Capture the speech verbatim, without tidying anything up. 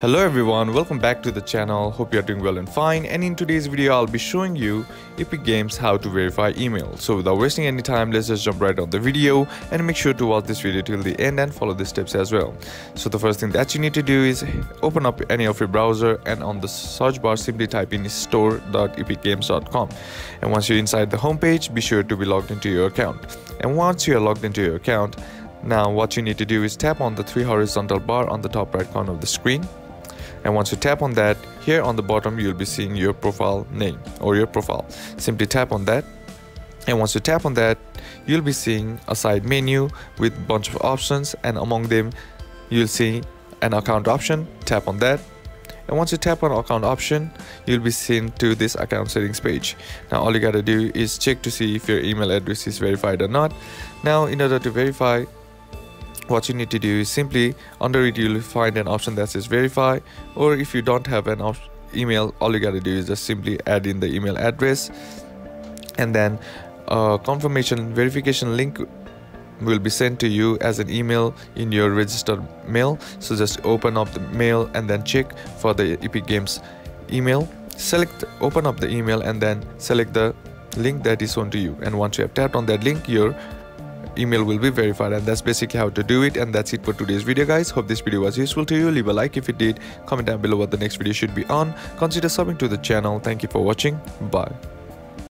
Hello everyone, welcome back to the channel. Hope you are doing well and fine, and in today's video I'll be showing you Epic Games how to verify email. So without wasting any time, let's just jump right on the video and make sure to watch this video till the end and follow the steps as well. So the first thing that you need to do is open up any of your browser, and on the search bar simply type in store dot epic games dot com, and once you're inside the homepage, be sure to be logged into your account. And once you are logged into your account, now what you need to do is tap on the three horizontal bar on the top right corner of the screen. And once you tap on that, here on the bottom you'll be seeing your profile name or your profile. Simply tap on that, and once you tap on that, you'll be seeing a side menu with a bunch of options, and among them you'll see an account option. Tap on that, and once you tap on account option, you'll be sent to this account settings page. Now all you gotta do is check to see if your email address is verified or not. Now in order to verify, what you need to do is simply under it you'll find an option that says verify, or if you don't have an email, all you gotta do is just simply add in the email address, and then a confirmation verification link will be sent to you as an email in your registered mail. So just open up the mail and then check for the Epic Games email, select open up the email and then select the link that is shown to you, and once you have tapped on that link, your email will be verified. And that's basically how to do it, and that's it for today's video guys. Hope this video was useful to you. Leave a like if it did, comment down below what the next video should be on, consider subbing to the channel. Thank you for watching, bye.